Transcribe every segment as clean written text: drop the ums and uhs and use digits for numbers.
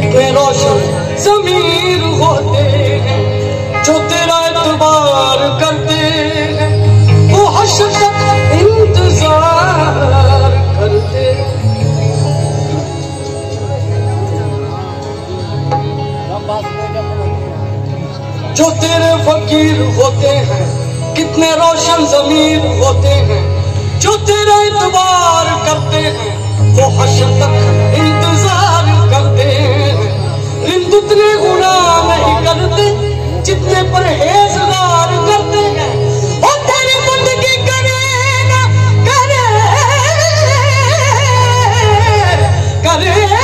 कितने रोशन ज़मीर होते हैं जो तेरा इत्तबार करते हैं, वो हश्र तक इंतजार करते हैं। जो तेरे फकीर होते हैं कितने रोशन ज़मीर होते हैं जो तेरा इत्तबार करते हैं, वो हश्र तक इंतजार करते हैं। रिंद उतने गुनाह नहीं करते जितने परहेजगार करते हैं। वो तेरी बंदगी करे ना करे करे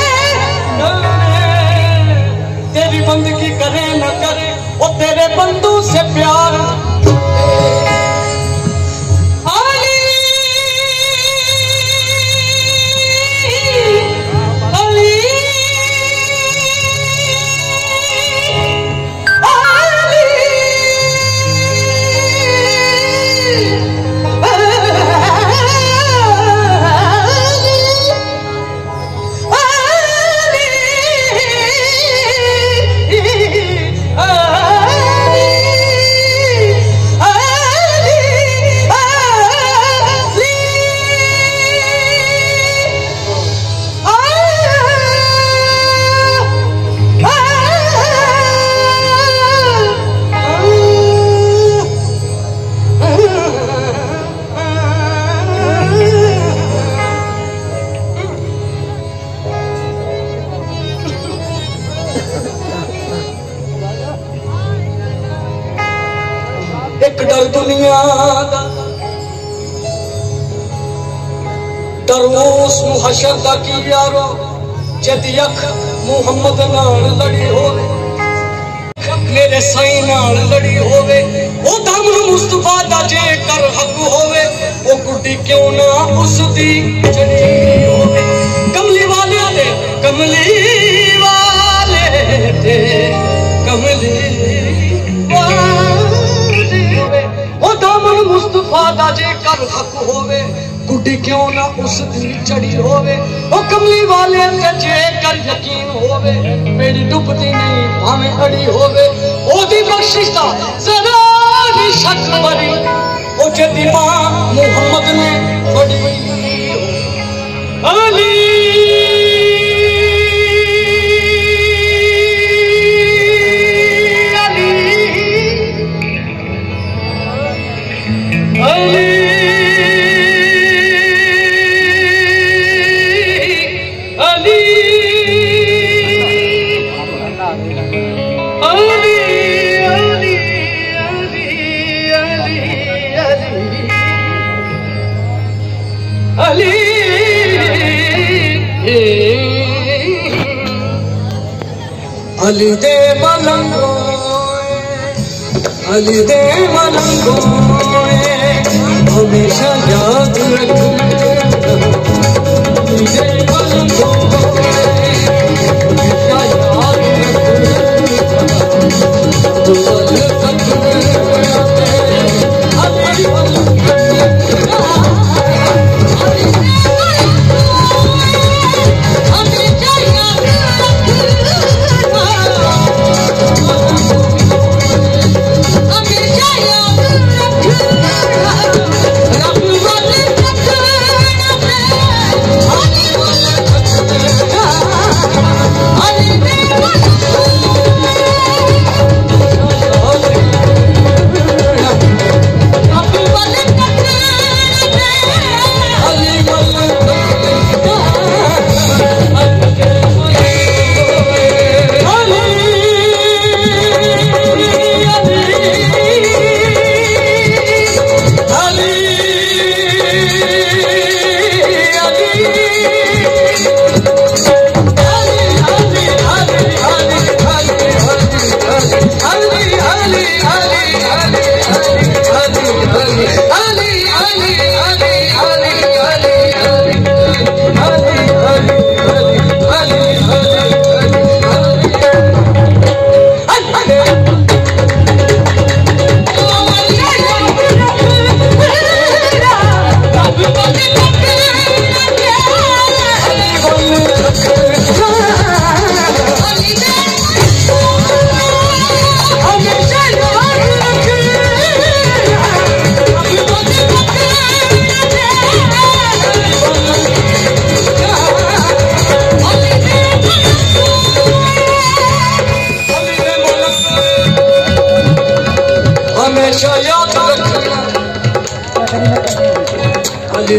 तेरी बंदगी करे ना करे, वो तेरे बंदों से प्यार दरूस मुहशर दा की यारो, जद यख मुहम्मद नाल लड़ी होवे मेरे साईं नाल लड़ी होवे, ओ दामन मुस्तफा दा जे कर हक होवे, ओ गुड्डी क्यों ना उस दी जड़ी होवे। कमली वाले दे मुस्तफा दा जे कर हक होवे, गुड्डी क्यों ना उस दी चढ़ी होवे। ओ कमली वाले ते जे कर यकीन होवे, मेरी डुबदी नहीं भावे अड़ी होवे। ओदी बख्शिश दा जरा नी शक मरी, ओ जेदी मां मुहम्मद ने फड़ी अली। अली दे मलंगोए हमेशा याद रब वाले तक ना है।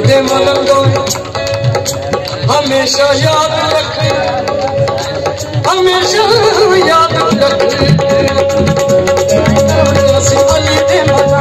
दे मलम गोरी हमेशा याद रखे, हमेशा याद रखे। अली दे मलम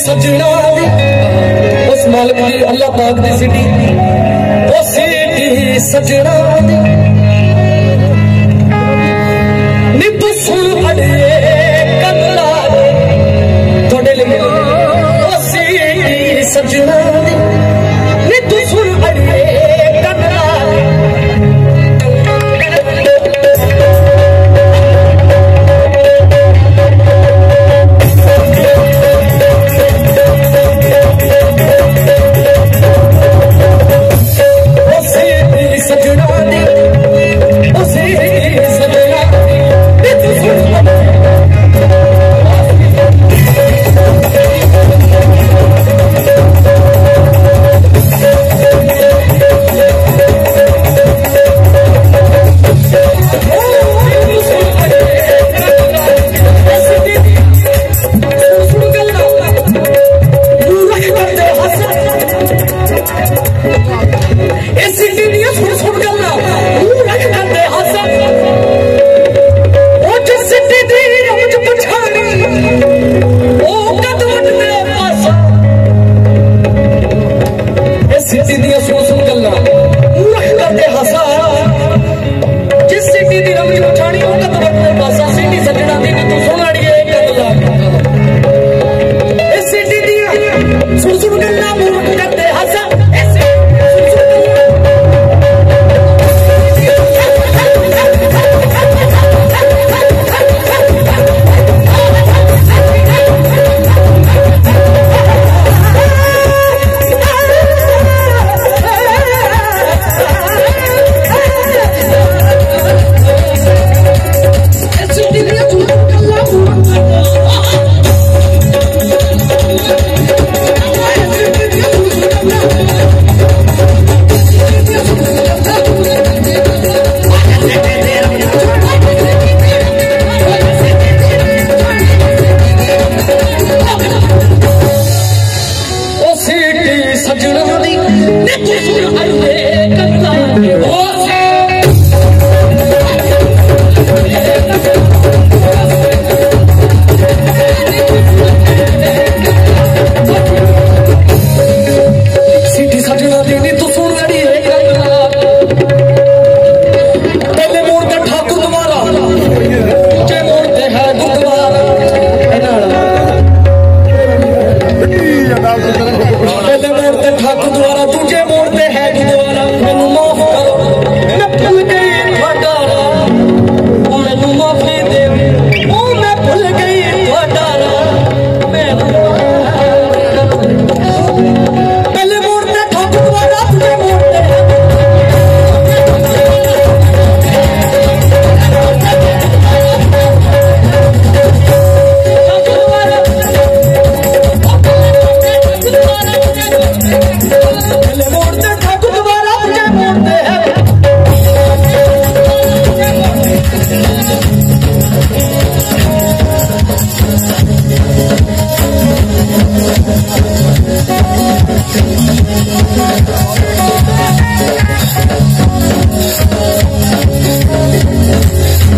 सजना उस मालक की अल्लाह पाक ने सिटी सजना।